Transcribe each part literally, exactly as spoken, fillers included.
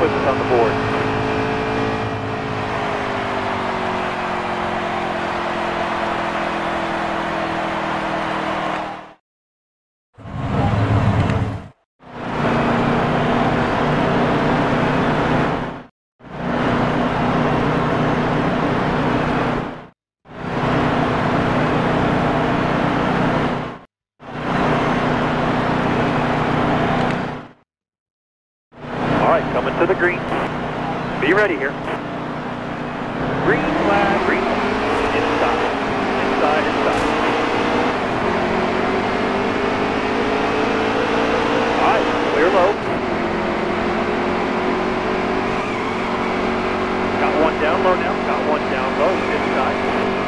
puts us on the board. Coming to the green. Be ready here. Green flag, green flag. Inside, inside, inside. All right, clear low. Got one down low now. Got one down low. Inside.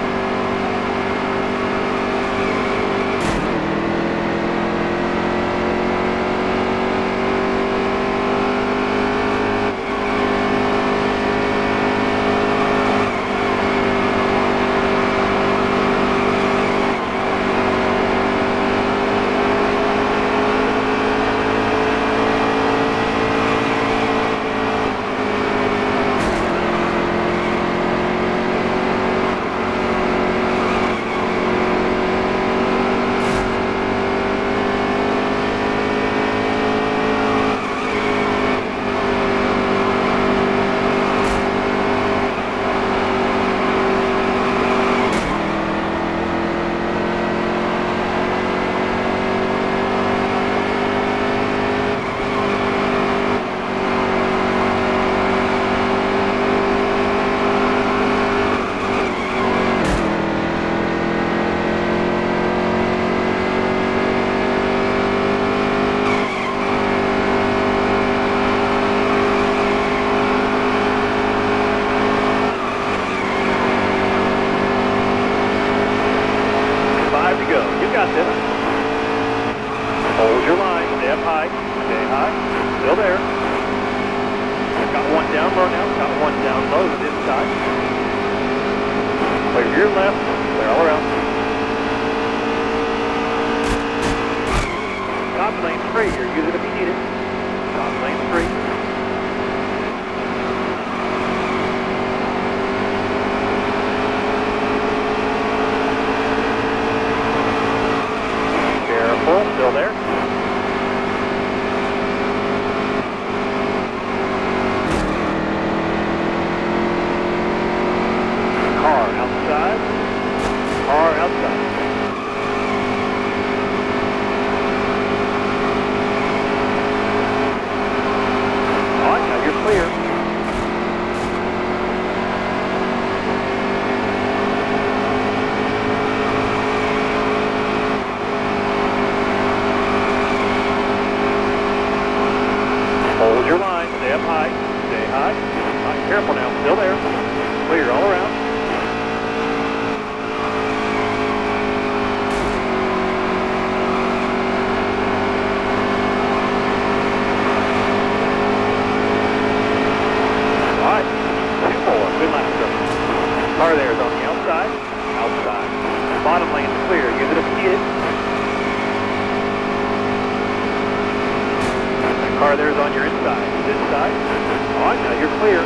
Hold your line, stay up high, stay high, still there. Got one down low now, got one down low this time. Clear your left, clear all around. Top lane free, you're using it if you need it. Top lane free. Careful, still there. Careful now, still there. Clear all around. All right, two more, good lap. Car there is on the outside, outside. Bottom lane is clear, use it if you need it. That car there is on your inside, this side. All right, now you're clear.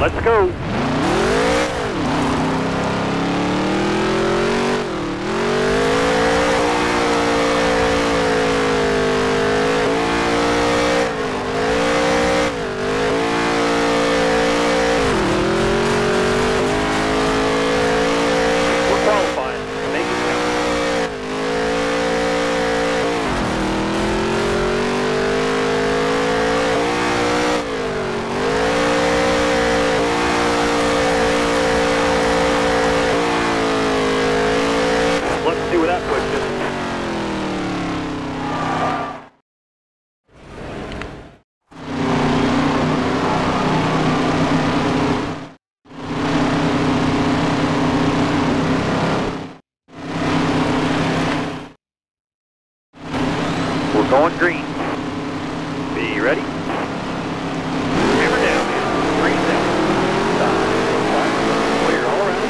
Let's go. We're qualifying. Make it count. Let's see what that puts us. Going green. Be ready. Hammer down, man. Green down. Stop. Stop. Clear all around.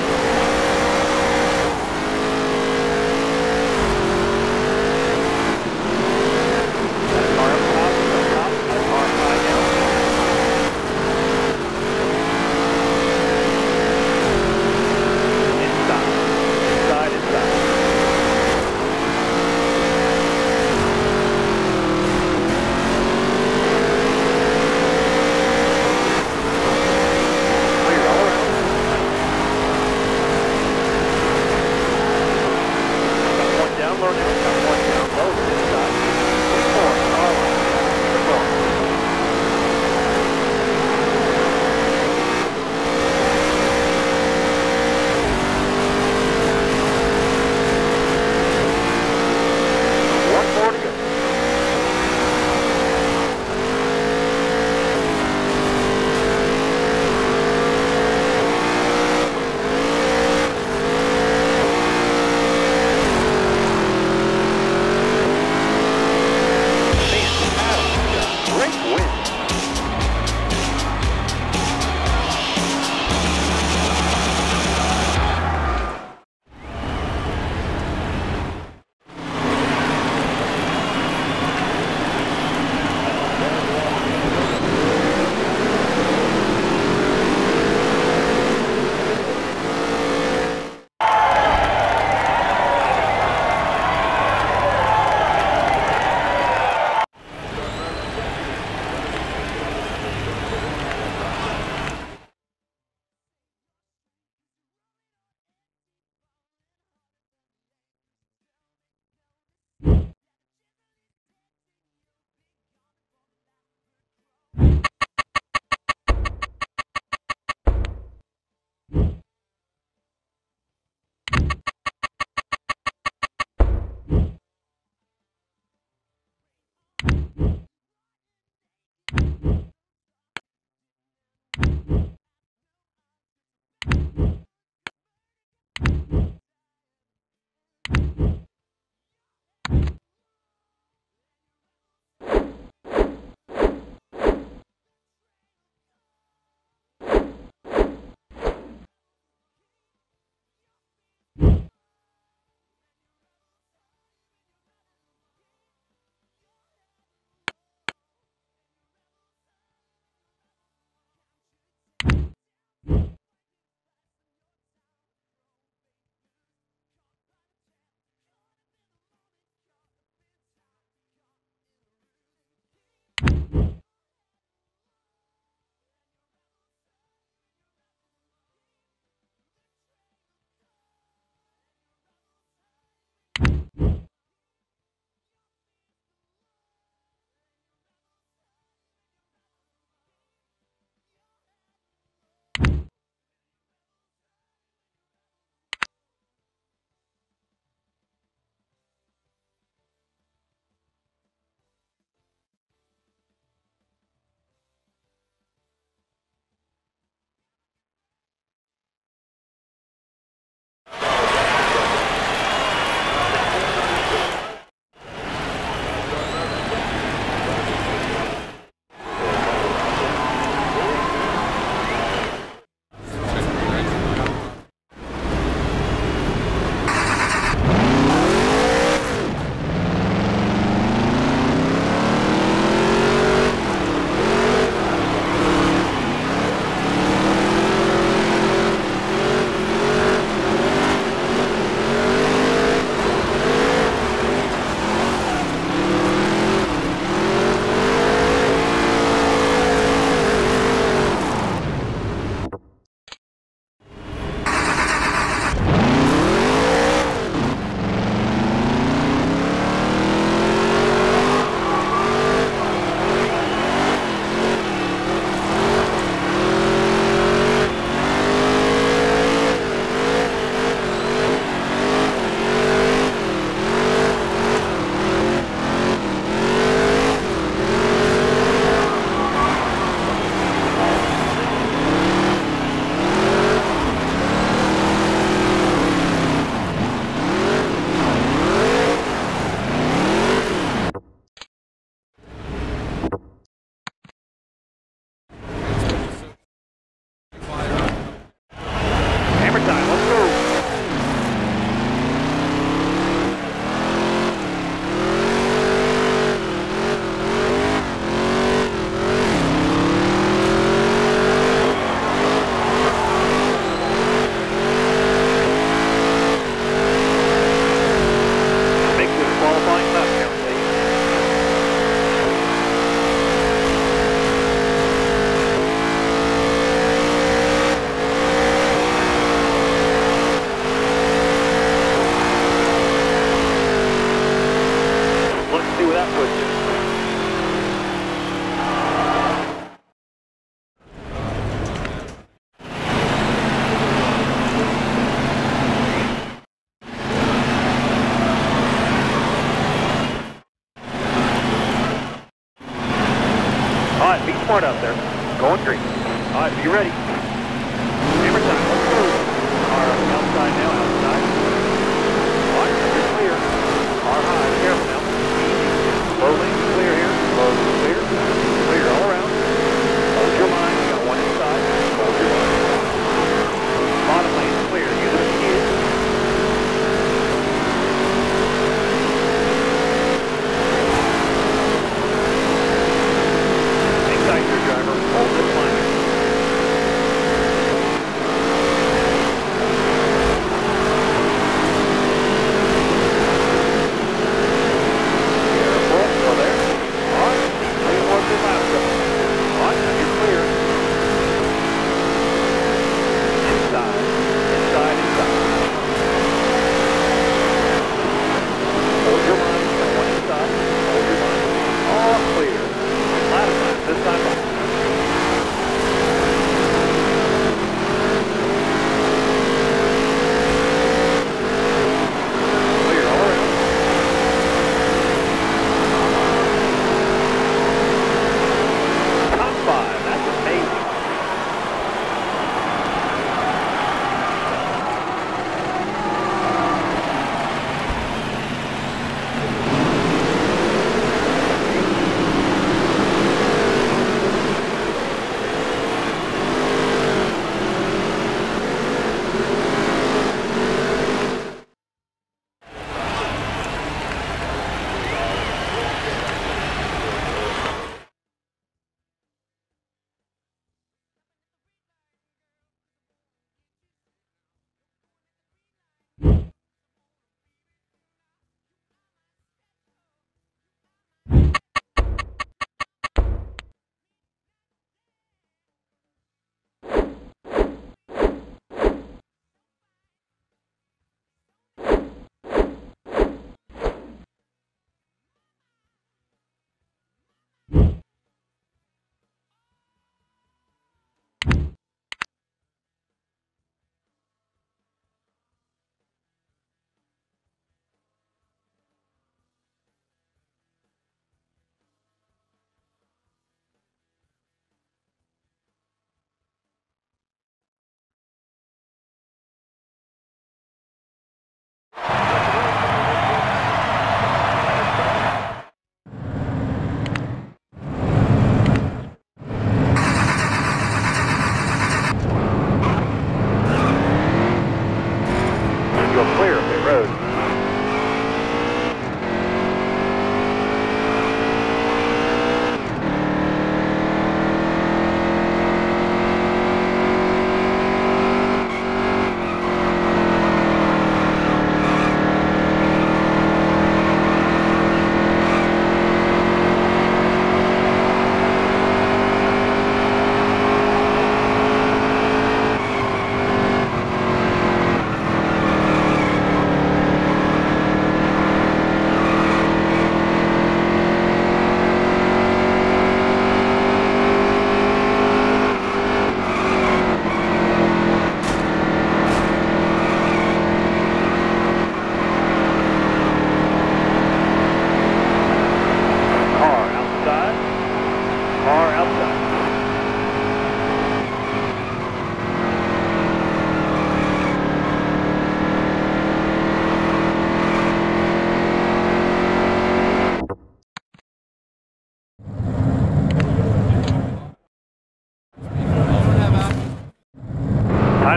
Inside. Inside, inside.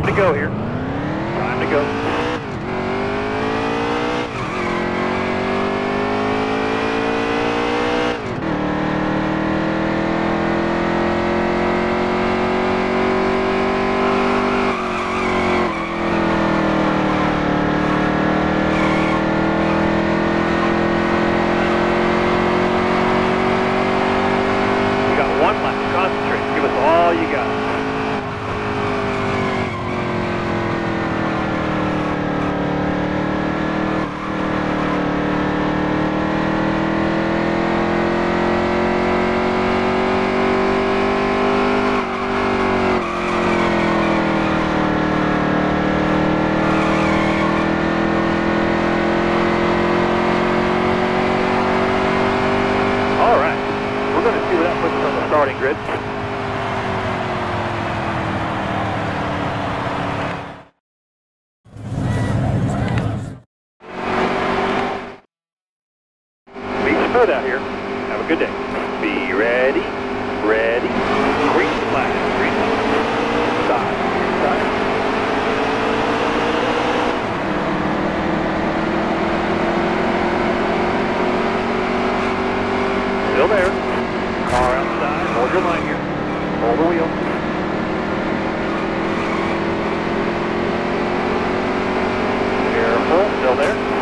Time to go here. Time to go. Out here. Have a good day. Be ready. Ready. Green flag. Green flag. Side. Side. Still there. Car outside. Hold your line here. Hold the wheel. Careful. Still there.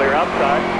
Clear outside.